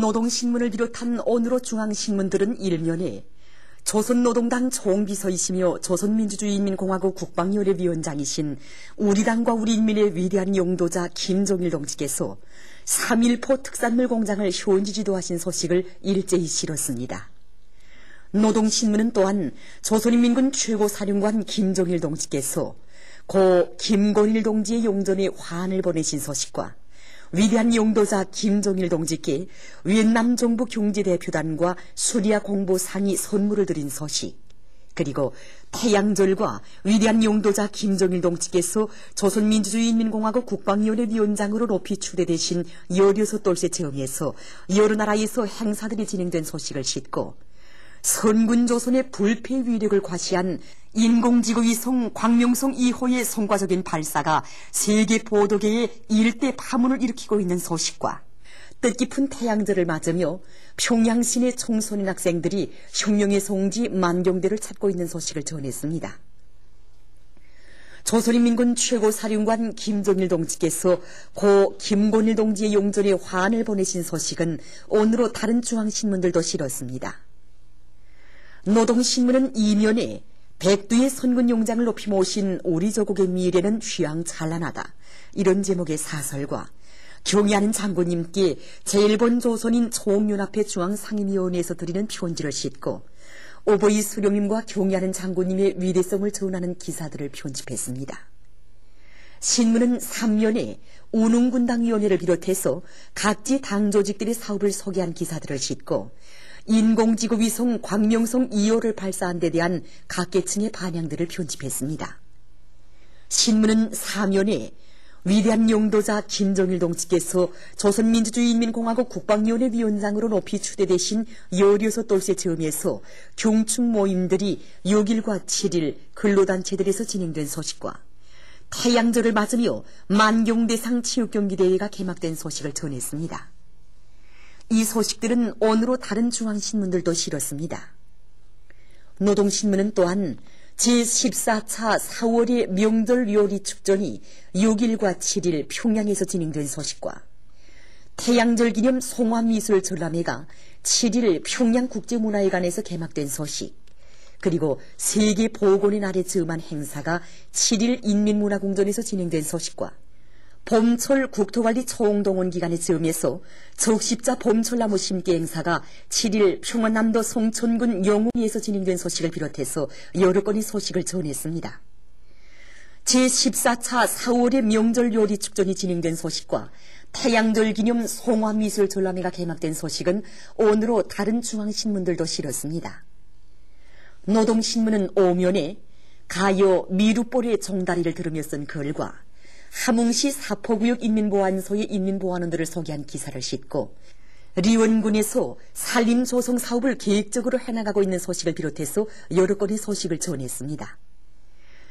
노동신문을 비롯한 온으로 중앙신문들은 일면에 조선노동당 총비서이시며 조선민주주의인민공화국 국방위원회위원장이신 우리 당과 우리 인민의 위대한 용도자 김종일 동지께서 3.1포 특산물 공장을 현지 지도하신 소식을 일제히 실었습니다. 노동신문은 또한 조선인민군 최고사령관 김종일 동지께서 고 김건일 동지의 용전에 화환을 보내신 소식과 위대한 용도자 김종일 동지께 윗남 정부 경제대표단과 수리아 공보 상이 선물을 드린 소식, 그리고 태양절과 위대한 용도자 김종일 동지께서 조선민주주의인민공화국 국방위원회 위원장으로 높이 추대되신 16돌세 체험에서 여러 나라에서 행사들이 진행된 소식을 싣고 선군조선의 불패 위력을 과시한 인공지구위성 광명성 2호의 성과적인 발사가 세계 보도계의 일대 파문을 일으키고 있는 소식과 뜻깊은 태양절을 맞으며 평양 시내 청소년 학생들이 혁명의 성지 만경대를 찾고 있는 소식을 전했습니다. 조선인민군 최고사령관 김정일 동지께서 고 김건일 동지의 용전에 화환을 보내신 소식은 오늘로 다른 중앙신문들도 실었습니다. 노동신문은 이면에 백두의 선군용장을 높이 모신 우리 조국의 미래는 휘황찬란하다, 이런 제목의 사설과 경의하는 장군님께 재일본 조선인 총연합회 중앙상임위원회에서 드리는 편지를 싣고 오보이 수령님과 경의하는 장군님의 위대성을 전하는 기사들을 편집했습니다. 신문은 3면에 운흥군당위원회를 비롯해서 각지 당조직들의 사업을 소개한 기사들을 싣고 인공지구 위성 광명성 2호를 발사한 데 대한 각계층의 반향들을 편집했습니다. 신문은 4면에 위대한 용도자 김정일 동지께서 조선민주주의인민공화국 국방위원회 위원장으로 높이 추대되신 16돌세 체험에서 경축 모임들이 6일과 7일 근로단체들에서 진행된 소식과 태양절을 맞으며 만경대상 체육경기대회가 개막된 소식을 전했습니다. 이 소식들은 오늘로 다른 중앙신문들도 실었습니다. 노동신문은 또한 제14차 4월의 명절 요리 축전이 6일과 7일 평양에서 진행된 소식과 태양절 기념 송화미술 전람회가 7일 평양국제문화회관에서 개막된 소식, 그리고 세계보건의 날에 즈음한 행사가 7일 인민문화공전에서 진행된 소식과 봄철 국토관리 총동원 기간에 즈음해서 적십자 봄철나무 심기 행사가 7일 평안남도 송천군 영웅리에서 진행된 소식을 비롯해서 여러 건의 소식을 전했습니다. 제14차 4월의 명절 요리 축전이 진행된 소식과 태양절 기념 송화미술 전람회가 개막된 소식은 오늘로 다른 중앙신문들도 실었습니다. 노동신문은 5면에 가요 미루볼의 종다리를 들으며 쓴 글과 함흥시 사포구역 인민보안소의 인민보안원들을 소개한 기사를 싣고 리원군에서 산림조성 사업을 계획적으로 해나가고 있는 소식을 비롯해서 여러 건의 소식을 전했습니다.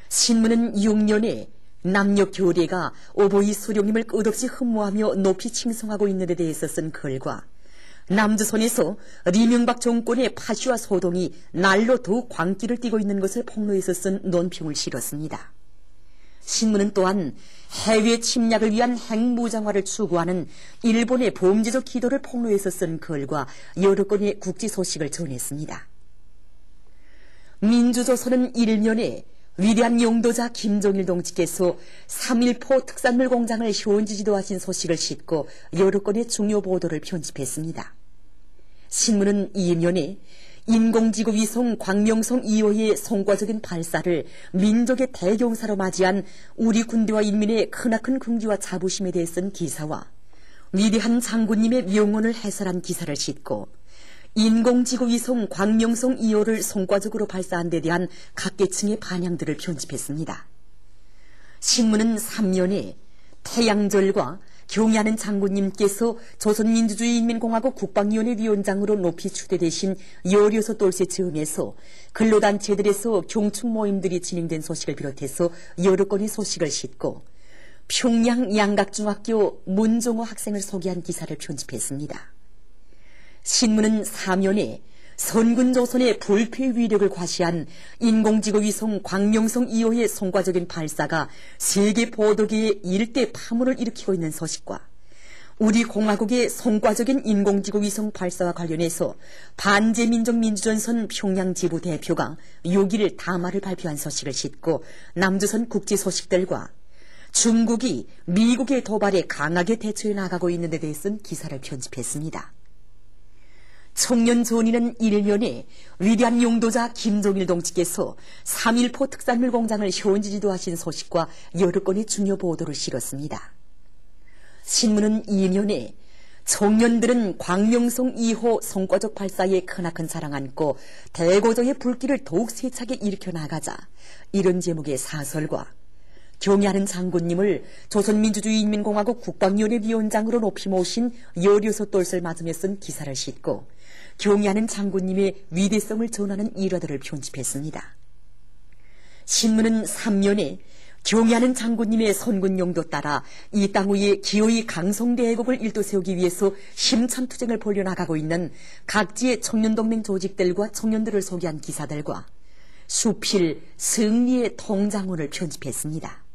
신문은 6년에 남녘교례가 오보이 수령님을 끝없이 흠모하며 높이 칭송하고 있는 데 대해서 쓴 글과 남조선에서 리명박 정권의 파시와 소동이 날로 더욱 광기를 띠고 있는 것을 폭로해서 쓴 논평을 실었습니다. 신문은 또한 해외 침략을 위한 핵무장화를 추구하는 일본의 범죄적 기도를 폭로해서 쓴 글과 여러 건의 국제 소식을 전했습니다. 민주조선은 1면에 위대한 용도자 김정일 동지께서 3.1포 특산물 공장을 현지 지도하신 소식을 싣고 여러 건의 중요 보도를 편집했습니다. 신문은 2면에 인공지구 위성 광명성 2호의 성과적인 발사를 민족의 대경사로 맞이한 우리 군대와 인민의 크나큰 긍지와 자부심에 대해 쓴 기사와 위대한 장군님의 명언을 해설한 기사를 싣고 인공지구 위성 광명성 2호를 성과적으로 발사한 데 대한 각계층의 반향들을 편집했습니다. 신문은 3면에 태양절과 경의하는 장군님께서 조선민주주의인민공화국 국방위원회 위원장으로 높이 추대되신 16돌세 체험에서 근로단체들에서 경축 모임들이 진행된 소식을 비롯해서 여러 건의 소식을 싣고 평양양각중학교 문종호 학생을 소개한 기사를 편집했습니다. 신문은 4면에 선군조선의 불패 위력을 과시한 인공지구 위성 광명성 2호의 성과적인 발사가 세계 보도계의 일대 파문을 일으키고 있는 소식과 우리 공화국의 성과적인 인공지구위성 발사와 관련해서 반제민족민주전선 평양지부 대표가 6일 담화를 발표한 소식을 싣고 남조선 국제 소식들과 중국이 미국의 도발에 강하게 대처해 나가고 있는 데 대해 쓴 기사를 편집했습니다. 청년조은이는 1년에 위대한 용도자 김종일 동지께서 3.1포 특산물 공장을 현지 지도하신 소식과 여러 건의 중요 보도를 실었습니다. 신문은 2년에 청년들은 광명성 2호 성과적 발사에 크나큰 사랑 안고 대고정의 불길을 더욱 세차게 일으켜 나가자 이런 제목의 사설과 경애하는 장군님을 조선민주주의인민공화국 국방위원회 위원장으로 높이 모신 16돌을 맞으며 쓴 기사를 싣고 경애하는 장군님의 위대성을 전하는 일화들을 편집했습니다. 신문은 3년에 경애하는 장군님의 선군용도 따라 이 땅 위에 기어이 강성대국을 일도 세우기 위해서 힘찬 투쟁을 벌여나가고 있는 각지의 청년동맹 조직들과 청년들을 소개한 기사들과 수필 승리의 통장원을 편집했습니다.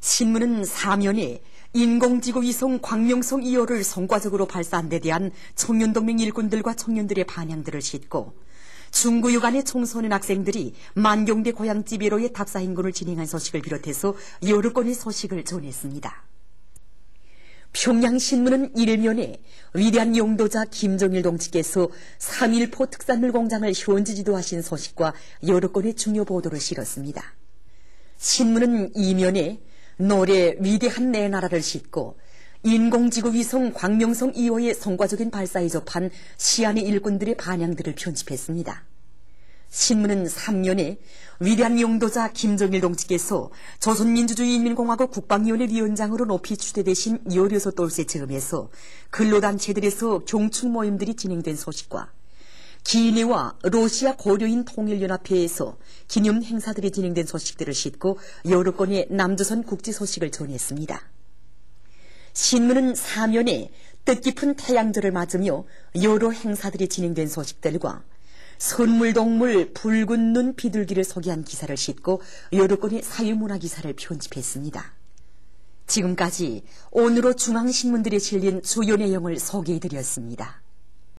신문은 4년에 인공지구위성 광명성 2호를 성과적으로 발사한 데 대한 청년동맹 일꾼들과 청년들의 반향들을 싣고 중구유관의 청소년 학생들이 만경대 고향집으로의 답사행군을 진행한 소식을 비롯해서 여러 건의 소식을 전했습니다. 평양신문은 1면에 위대한 용도자 김정일 동지께서 3.1포 특산물 공장을 현지 지도하신 소식과 여러 건의 중요 보도를 실었습니다. 신문은 2면에 노래 위대한 내 나라를 싣고 인공지구 위성 광명성 2호의 성과적인 발사에 접한 시안의 일꾼들의 반향들을 편집했습니다. 신문은 3년에 위대한 용도자 김정일 동지께서 조선민주주의인민공화국 국방위원회 위원장으로 높이 추대되신 16돌 즈음에서 근로단체들에서 경축 모임들이 진행된 소식과 기내와 러시아 고려인 통일연합회에서 기념 행사들이 진행된 소식들을 싣고 여러 건의 남조선 국제 소식을 전했습니다. 신문은 4면에 뜻깊은 태양절을 맞으며 여러 행사들이 진행된 소식들과 선물동물 붉은 눈 비둘기를 소개한 기사를 싣고 여러 건의 사회문화 기사를 편집했습니다. 지금까지 오늘로 중앙신문들에 실린 주요 내용을 소개해드렸습니다.